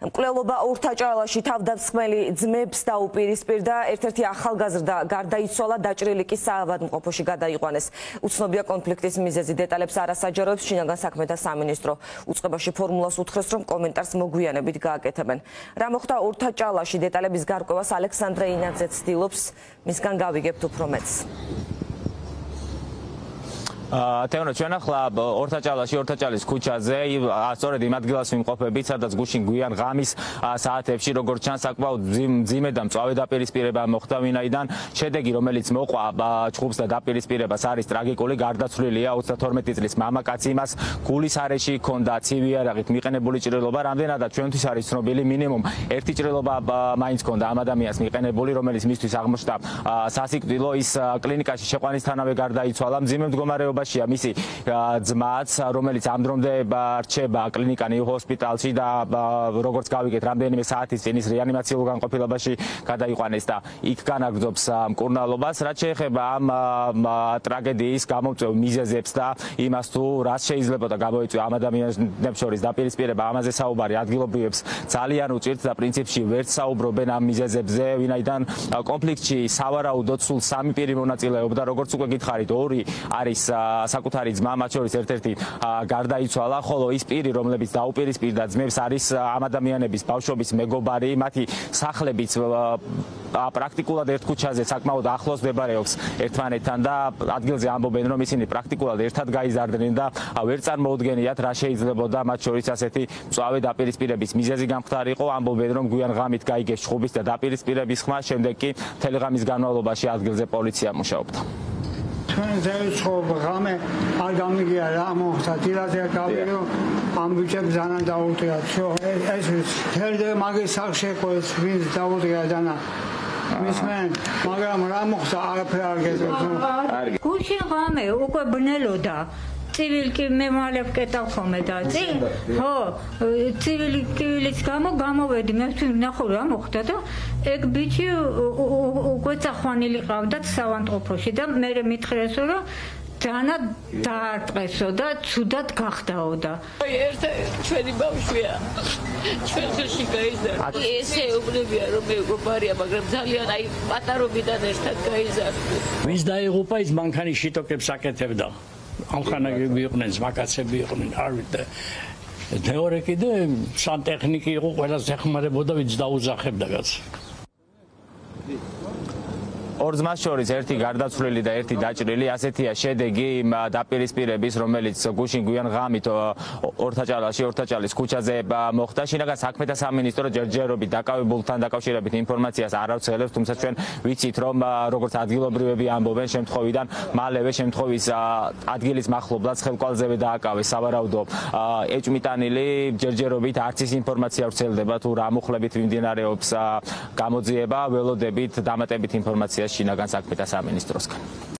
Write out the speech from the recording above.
მკვლელობა ორთაჭალაში თავდამსხმელი ძმებს დაუპირისპირდა, ერთ-ერთი ახალგაზრდა გარდაიცვალა, დაჭრილი კი საავადმყოფოში გადაიყვანეს. უცნობია კონფლიქტის მიზეზი, დეტალებს არასაჯაროებს შინაგან საქმეთა სამინისტრო. უწყებაში ფორმულას უთხრეს, რომ კომენტარს მოგვიანებით გააკეთებენ. რა მოხდა ორთაჭალაში, დეტალების გარკვევას ალექსანდრე ინაძე ცდილობს, მისგან გავიგებთ უფრო მეტს. Teono, ce ne-a chlab? Ortacealis, cuciaze, astore din Madgilas, un copil, sadat, gușin, guian, gamis, saate, psiro, gorcian, sacbau, zimedam, sau da perispireba, mohtami, naidan, ședegi, romeliți, moca, ciupsta, da perispireba, saris, tragi, coleg, ardați, lilia, tormetiți, mama, cațimas, culisare și condații, ritmicane, bulicile, loba, ramdena, da, ciunti, saris, nobili, minimum, erticile, loba, mainz, condama, da, mias, micane, boli, romeliți, mistu, sarmusta, sasic, dilois, clinica și șepanistana, vegarda, ițoalam, zimem, gomare, bășia misi zmaț romeliți am drum de barceba clinica ni hospital și da rogorți gaviget ramdeni mesatis tenis reanimațiugan copilobasi გადაიყვანეს და იქ განაგრძობს მკურნალობას რაც შეეხება ამ ტრაგედიის გამოწვევ მიზეზებს და იმას თუ რას შეიძლება და გამოიწვია ამ ადამიანებს შორის დაპირისპირება ამაზე საუბარი ადგილობრივებს ძალიან უჭირთ და პრინციპში ვერ საუბრობენ ამ მიზეზებზე ვინაიდან კონფლიქტში სავარაუდოდ სულ სამი პირი მონაწილეობდა როგორც უკვე გითხარით ორი არის საკუთარი ძმა მათ შორის ერთ-ერთი გარდაიცვალა, ხოლო ის პირი, რომლებიც დაუპირისპირდა ძმებს, არის ამ ადამიანების ბავშვობის მეგობარი, მათი სახლების პრაქტიკულად ერთ ქუჩაზე საკმაოდ ახლოს მდებარეობს ერთმანეთთან და ადგილზე ამბობენ, რომ ისინი პრაქტიკულად ერთად გაიზარდნენ და ვერ წარმოუდგენიათ რა შეიძლებოდა მათ შორის ასეთი მწვავე დაპირისპირების მიზეზი გამხდარიყო, ამბობენ, რომ გვიან ღამით გაიგეს ჩხუბის და დაპირისპირების ხმა, შემდეგ კი თელეგამის განმავლობაში ადგილზე პოლიცია მუშაობდა. Când გამე არ გამიგია რა მოხდა თირაზე გავირო ამ ბიჭებს ძალიან დაუტია ეს თერდე მაგის სახშეკოს ვინც დაუტია დანა მისმენ მაგრამ რა მოხდა არაფერი არ გეძლო გუშინ გამე უკვე ბნელოდა ცივილკი მე მალე ვკეტავ ხოლმე და ხო ცივილკილის გამო გამოვედი მე ვნახო რა მოხდა და ეგ ბიჭი უკვე წახვანილი ყავდათ სავანტყოფოში და მე მითხრეს რომ Dana dar trebuie da, ciudat găxtau da. Este ceva băușvia, ceva sușicăiză. Este o problemă romei cu paria, magram zalian ai matarobida destat căiză. Viz da Europa iz mancani șito că psaceteu da. Am cana că biucnen, zmacace biucnen, arvite. Teoretic de, san tehnici eu cu elas zehmare boda viz da uzaheb da gaz. ორ ძმას შორის ერთი გარდაცვლილი და ერთი დაჭრილი ასეთია შედეგი დაპირისპირების რომელიც გუშინ გვიან ღამით ორთაჭალის ქუჩაზე მოხდა შინაგან საქმეთა სამინისტრო ჯერჯერობით დაკავებულთან დაკავშირებით ინფორმაციას არ ავრცელებს თუმცა ჩვენ ვიცით რომ როგორც ადგილობრივები ამბობენ შემთხვევიდან მალევე შემთხვევის ადგილის მახლობლად ხელკვალზევე დააკავეს სავარაუდო ეჭმიტანილი ჯერჯერობით არც ის ინფორმაცია ვრცელდება თუ რა მუხლებით მიმდინარეობს გამოძიება ველოდებით დამატებით ინფორმაცია შინაგან საქმეთა სამინისტროსგან.